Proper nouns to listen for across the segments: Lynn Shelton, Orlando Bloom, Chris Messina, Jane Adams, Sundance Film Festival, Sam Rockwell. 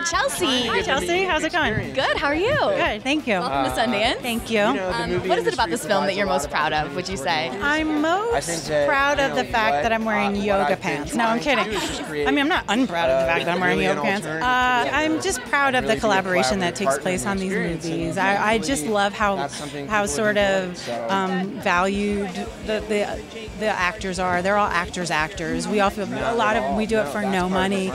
Hi, Chelsea. Hi, Chelsea. How's it going? Good. How are you? Good. Thank you. Welcome to Sundance. Thank you. What is it about this film that you're most proud of, would you say? I'm most proud of the fact that I'm wearing yoga pants. No, I'm kidding. I mean, I'm not unproud of the fact that I'm wearing yoga pants. I'm just proud of the collaboration that takes place on these movies. I just love how sort of valued the actors are. They're all actors. We all feel a lot of we do it for no money.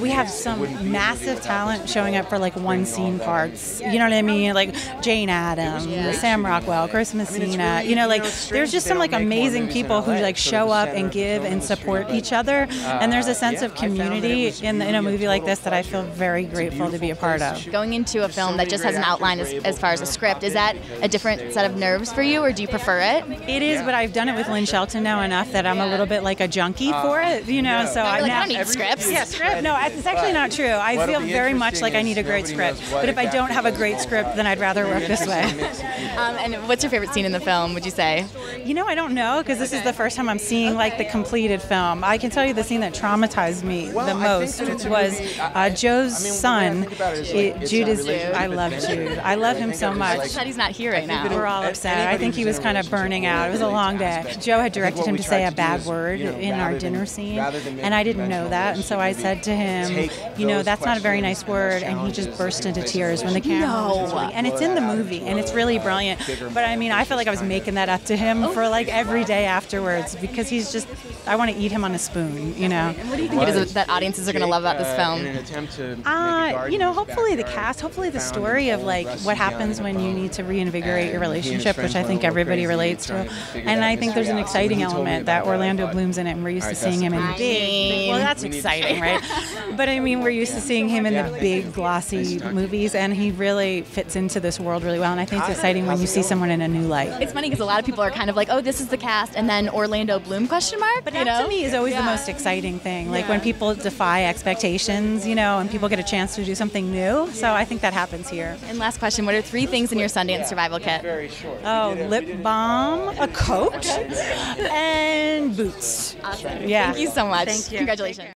We have some massive talent showing up for like one scene parts. You know what I mean? Like Jane Adams, Sam Rockwell, Chris Messina. You know, like there's just some like amazing people who like show up and give and support each other. And there's a sense of community in a movie like this that I feel very grateful to be a part of. Going into a film that just has an outline as far as a script, is that a different set of nerves for you, or do you prefer it? It is, but I've done it with Lynn Shelton now enough that I'm a little bit like a junkie for it. You know, so I don't need scripts. Yeah, script. No, it's actually not true. I feel very much like I need a great script, but if I don't have a great script, then I'd rather work this way. And what's your favorite scene in the film, would you say? You know, I don't know, because this is the first time I'm seeing like the completed film. I can tell you the scene that traumatized me the most was Joe's son, Judas. I love Jude. I love him so much. I'm sad he's not here right now. We're all upset. I think he was kind of burning out. It was a long day. Joe had directed him to say a bad word in our dinner scene, and I didn't know that, and so I said to him, you know, that's not a very nice word, and he just burst into tears when the camera was really, and it's in the movie, and it's really brilliant, but I mean, I feel like I was making that up to him for like every day afterwards, because he's just, I want to eat him on a spoon, you know. And what do you think that audiences are going to love about this film? You know, hopefully the cast, hopefully the story of like what happens when you need to reinvigorate your relationship, which I think everybody relates to, and I think there's an exciting element that Orlando Bloom's in it, and we're used to seeing him in big, well that's exciting, right? But I mean, we're used to seeing him in the big glossy movies, and he really fits into this world really well, and I think it's exciting when you see someone in a new light. It's funny because a lot of people are kind of like, oh, this is the cast, and then Orlando Bloom ? But that to me is always the most exciting thing, like when people defy expectations, you know, and people get a chance to do something new, so I think that happens here. And last question, what are three things in your Sundance survival kit? Oh, lip balm, a coat, and boots. Awesome. Yeah. Thank you so much. Thank you. Congratulations.